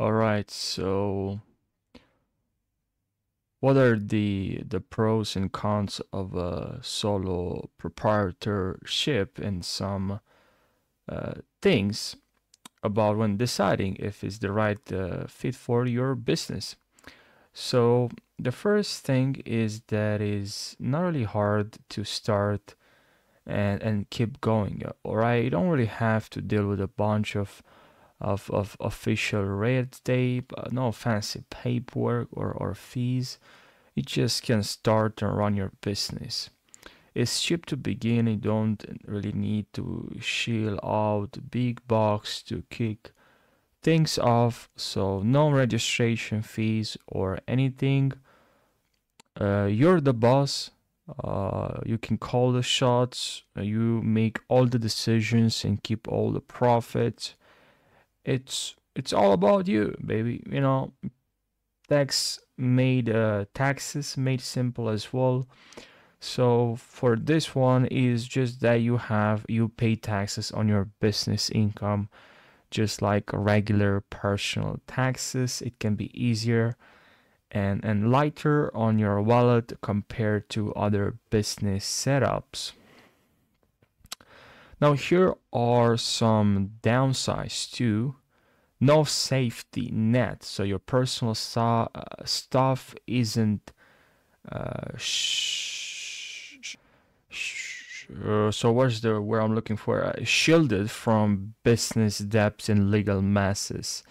Alright, so what are the pros and cons of a solo proprietorship, and some things about when deciding if it's the right fit for your business? So the first thing is that it's not really hard to start and keep going. All right, you don't really have to deal with a bunch of official red tape, no fancy paperwork or fees. You just can start and run your business. It's cheap to begin. You don't really need to shell out big bucks to kick things off, so no registration fees or anything. You're the boss. You can call the shots. You make all the decisions and keep all the profits. It's all about you, baby. You know, taxes made simple as well. So for this one is just that you pay taxes on your business income, just like regular personal taxes. It can be easier and lighter on your wallet compared to other business setups. Now here are some downsides too. No safety net, so your personal stuff isn't shielded from business debts and legal messes.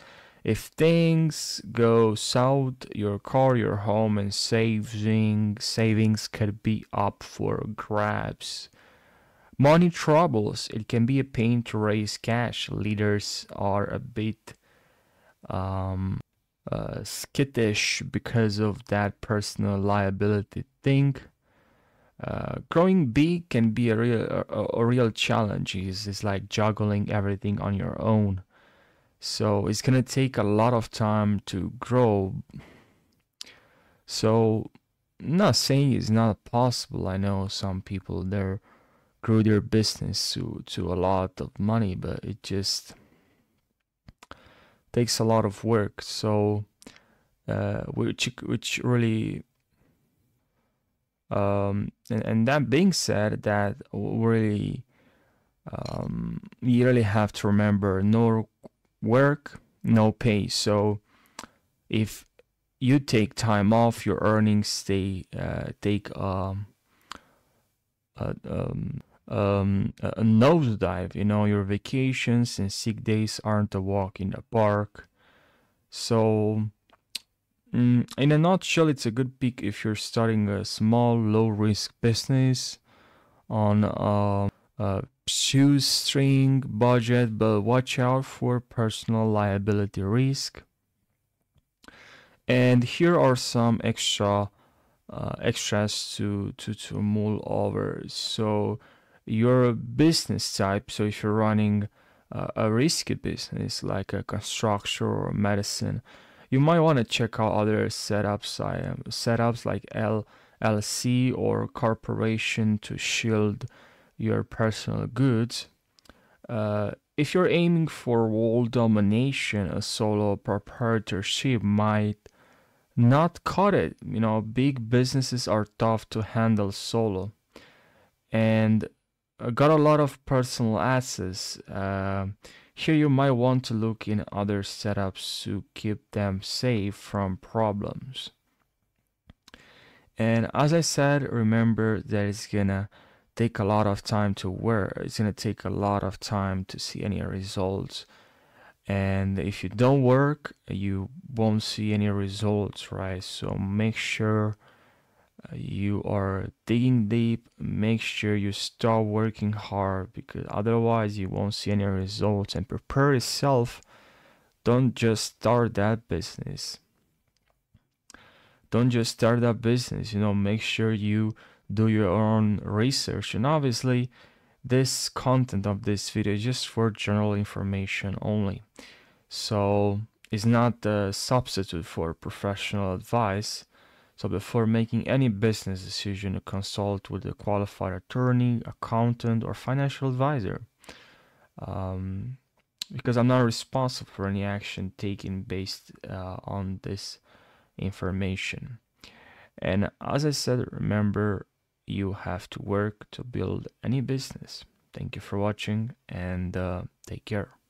If things go south, your car, your home, and savings could be up for grabs. Money troubles. It can be a pain to raise cash. Leaders are a bit skittish because of that personal liability thing. Growing big can be a real challenge. It's like juggling everything on your own. So it's gonna take a lot of time to grow. So I'm not saying it's not possible. I know some people there grew their business to a lot of money, but it just takes a lot of work. So which really and that being said, that really you really have to remember, no work, no pay. So if you take time off, your earnings they take a nosedive. You know, your vacations and sick days aren't a walk in the park. So in a nutshell, it's a good pick if you're starting a small, low-risk business on a shoestring budget, but watch out for personal liability risk. And here are some extras to mull over. So your business type, so if you're running a risky business like a construction or medicine, you might want to check out other setups like LLC or corporation to shield your personal goods. If you're aiming for world domination, a solo proprietorship might not cut it. You know, big businesses are tough to handle solo, and got a lot of personal assets. Here you might want to look in other setups to keep them safe from problems. And as I said, remember that it's gonna take a lot of time to work. It's gonna take a lot of time to see any results. And if you don't work, you won't see any results, right? So make sure you are digging deep. Make sure you start working hard, because otherwise you won't see any results. And prepare yourself. Don't just start that business. Don't just start that business. You know, make sure you do your own research. And obviously, this content of this video is just for general information only, so it's not a substitute for professional advice. So before making any business decision, consult with a qualified attorney, accountant, or financial advisor. because I'm not responsible for any action taken based on this information. And as I said, remember, you have to work to build any business. Thank you for watching, and take care.